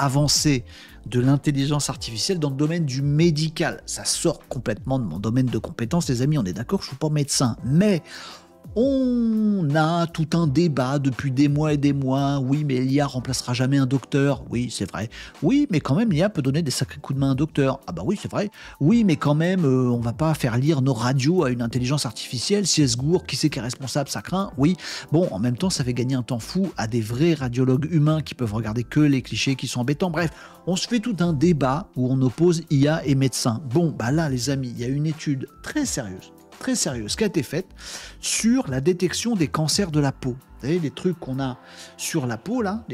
avancée de l'intelligence artificielle dans le domaine du médical. Ça sort complètement de mon domaine de compétences, les amis, on est d'accord, je ne suis pas médecin, mais on a tout un débat depuis des mois et des mois. Oui, mais l'IA remplacera jamais un docteur. Oui, c'est vrai. Oui, mais quand même, l'IA peut donner des sacrés coups de main à un docteur. Ah bah oui, c'est vrai. Oui, mais quand même, on va pas faire lire nos radios à une intelligence artificielle. Si elle se gourre, qui c'est qui est responsable, ça craint. Oui. Bon, en même temps, ça fait gagner un temps fou à des vrais radiologues humains qui peuvent regarder que les clichés qui sont embêtants. Bref, on se fait tout un débat où on oppose IA et médecin. Bon, bah là, les amis, il y a une étude très sérieuse qui a été faite sur la détection des cancers de la peau. Vous savez, les trucs qu'on a sur la peau, là,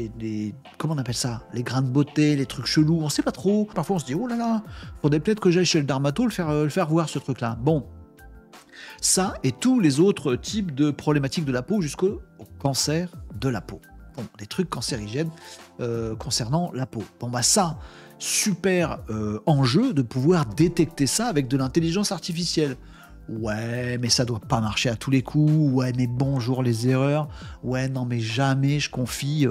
comment on appelle ça? Les grains de beauté, les trucs chelous, on ne sait pas trop. Parfois, on se dit, oh là là, faudrait peut-être que j'aille chez le dermato le faire voir ce truc-là. Bon, ça et tous les autres types de problématiques de la peau jusqu'au cancer de la peau. Bon, les trucs cancérigènes concernant la peau. Bon, bah ça, super enjeu de pouvoir détecter ça avec de l'intelligence artificielle. Ouais, mais ça doit pas marcher à tous les coups. Ouais, mais bonjour les erreurs. Ouais, non, mais jamais je confie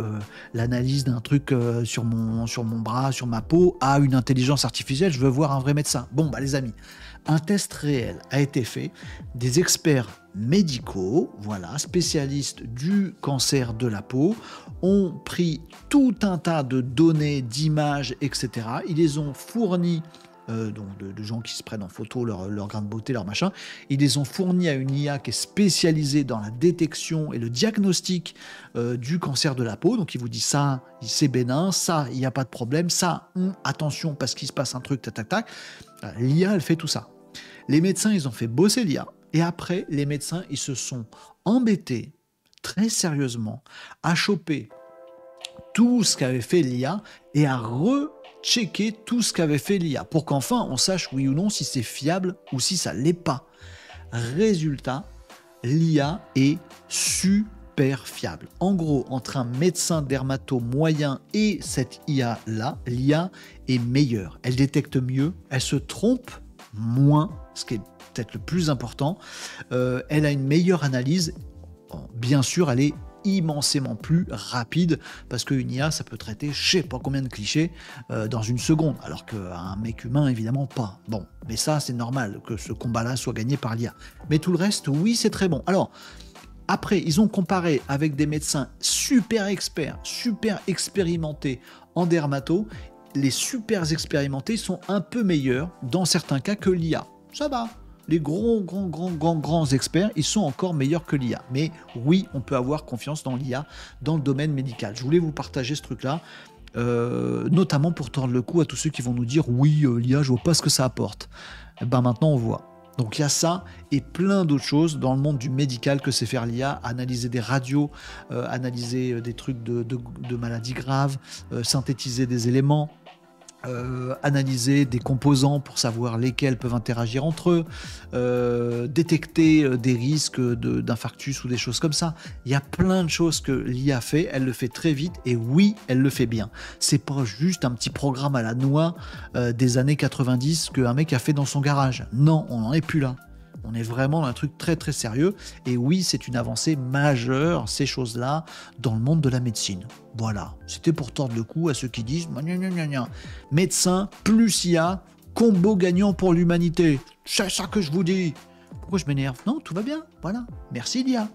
l'analyse d'un truc sur mon bras, sur ma peau, à une intelligence artificielle. Je veux voir un vrai médecin. Bon, bah les amis, un test réel a été fait. Des experts médicaux, voilà, spécialistes du cancer de la peau, ont pris tout un tas de données, d'images, etc. Ils les ont fournies. Donc de gens qui se prennent en photo leur grain de beauté, leur machin. Ils les ont fournis à une IA qui est spécialisée dans la détection et le diagnostic du cancer de la peau. Donc, il vous dit ça, c'est bénin, ça, il n'y a pas de problème, ça, attention parce qu'il se passe un truc, tac, tac, tac. L'IA, elle fait tout ça. Les médecins, ils ont fait bosser l'IA. Et après, les médecins, ils se sont embêtés très sérieusement à choper tout ce qu'avait fait l'IA et à checker tout ce qu'avait fait l'IA pour qu'enfin on sache oui ou non si c'est fiable ou si ça l'est pas. Résultat, l'IA est super fiable. En gros, entre un médecin dermato moyen et cette IA-là, l'IA est meilleure. Elle détecte mieux, elle se trompe moins, ce qui est peut-être le plus important. Elle a une meilleure analyse. Bien sûr, elle est immensément plus rapide parce qu'une IA ça peut traiter je sais pas combien de clichés dans une seconde alors qu'un mec humain évidemment pas. Bon, mais ça c'est normal que ce combat là soit gagné par l'IA. Mais tout le reste oui c'est très bon. Alors après ils ont comparé avec des médecins super experts, super expérimentés en dermato. Les super expérimentés sont un peu meilleurs dans certains cas que l'IA. Ça va. Les grands experts, ils sont encore meilleurs que l'IA. Mais oui, on peut avoir confiance dans l'IA, dans le domaine médical. Je voulais vous partager ce truc-là, notamment pour tordre le cou à tous ceux qui vont nous dire « Oui, l'IA, je vois pas ce que ça apporte. » Ben maintenant, on voit. Donc il y a ça et plein d'autres choses dans le monde du médical que c'est faire l'IA, analyser des radios, analyser des trucs de maladies graves, synthétiser des éléments. Analyser des composants pour savoir lesquels peuvent interagir entre eux, détecter des risques d'infarctus ou des choses comme ça. Il y a plein de choses que l'IA fait, elle le fait très vite et oui, elle le fait bien. C'est pas juste un petit programme à la noix des années 90 qu'un mec a fait dans son garage. Non, on n'en est plus là. On est vraiment dans un truc très sérieux et oui, c'est une avancée majeure, ces choses-là, dans le monde de la médecine. Voilà, c'était pour tordre le cou à ceux qui disent « Médecin plus IA, combo gagnant pour l'humanité. C'est ça que je vous dis. » Pourquoi je m'énerve? Non, tout va bien. Voilà, merci l'IA.